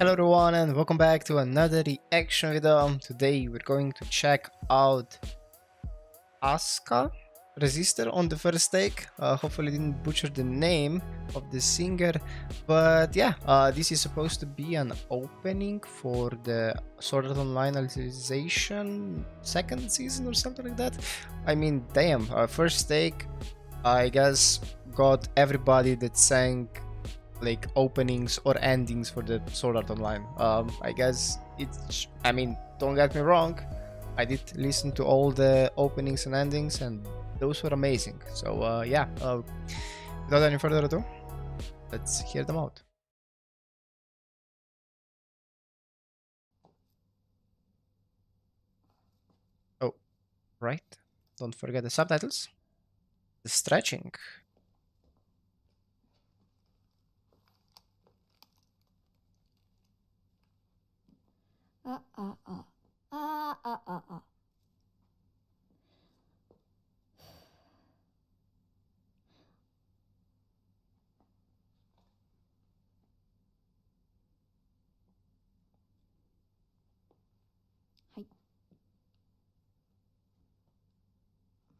Hello everyone and welcome back to another reaction video. Today we're going to check out ASCA-RESISTER on the first take. Hopefully I didn't butcher the name of the singer, but yeah, this is supposed to be an opening for the Sword Art Online Alicization second season or something like that. I mean, damn, first take I guess got everybody that sang like openings or endings for the Sword Art Online. I guess it's, I mean, don't get me wrong, I did listen to all the openings and endings and those were amazing. So yeah, without any further ado, let's hear them out. Oh, right, don't forget the subtitles, the stretching.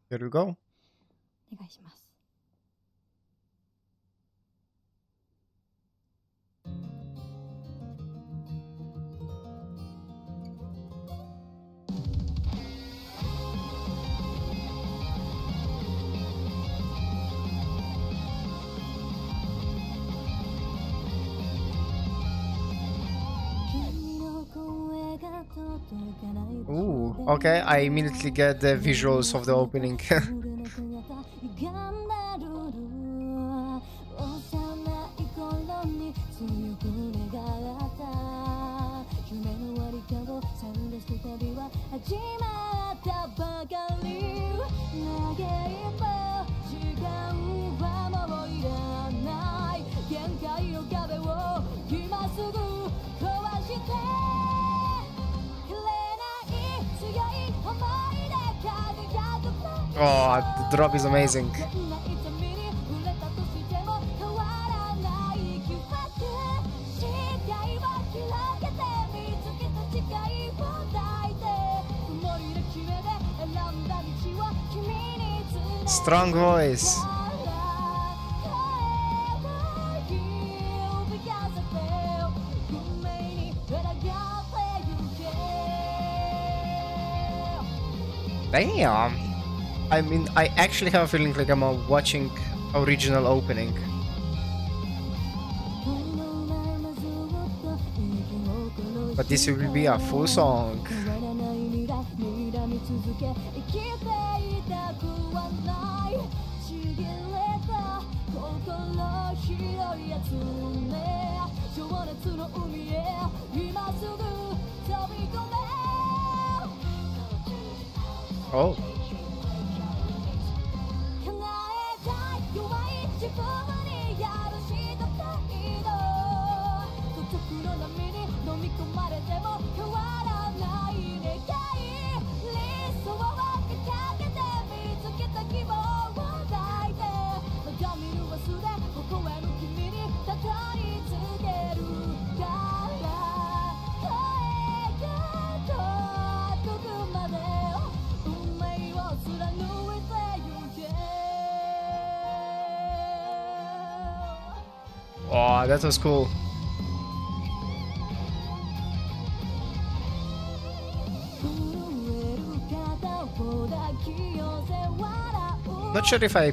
There we go. Ooh, okay, I immediately get the visuals of the opening. Oh, the drop is amazing. Strong voice. Damn. I mean, I actually have a feeling like I'm watching original opening. But this will be a full song. Oh. Oh, that was cool. Not sure if I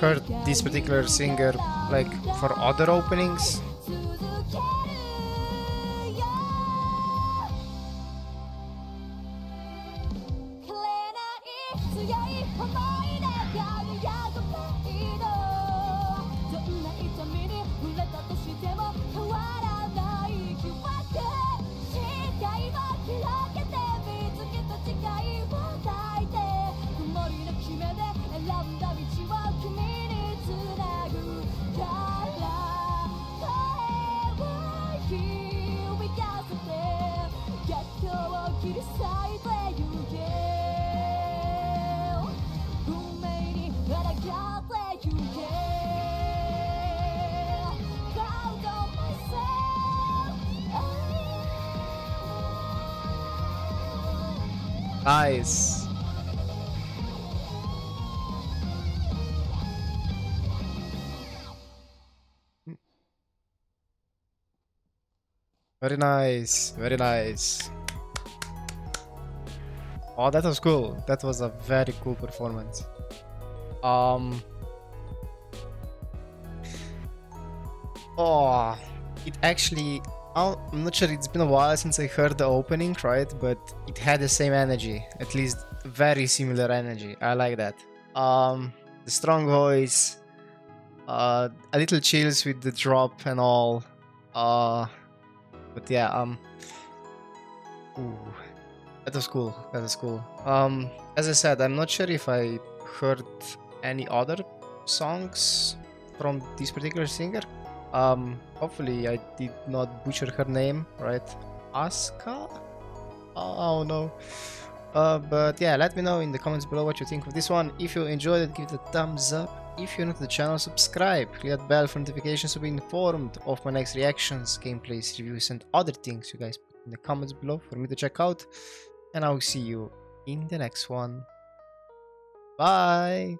heard this particular singer like for other openings. Nice. Very nice, very nice. Oh, that was cool. That was a very cool performance. Oh, it actually... I'm not sure, it's been a while since I heard the opening, right? But it had the same energy, at least very similar energy. I like that. The strong voice, a little chills with the drop and all. But yeah, ooh, that was cool. That was cool. As I said, I'm not sure if I heard any other songs from this particular singer. Hopefully I did not butcher her name, right? Aska? Oh no. But yeah, let me know in the comments below what you think of this one. If you enjoyed it, give it a thumbs up. If you're new to the channel, subscribe, click that bell for notifications to be informed of my next reactions, gameplays, reviews and other things you guys put in the comments below for me to check out. And I will see you in the next one. Bye!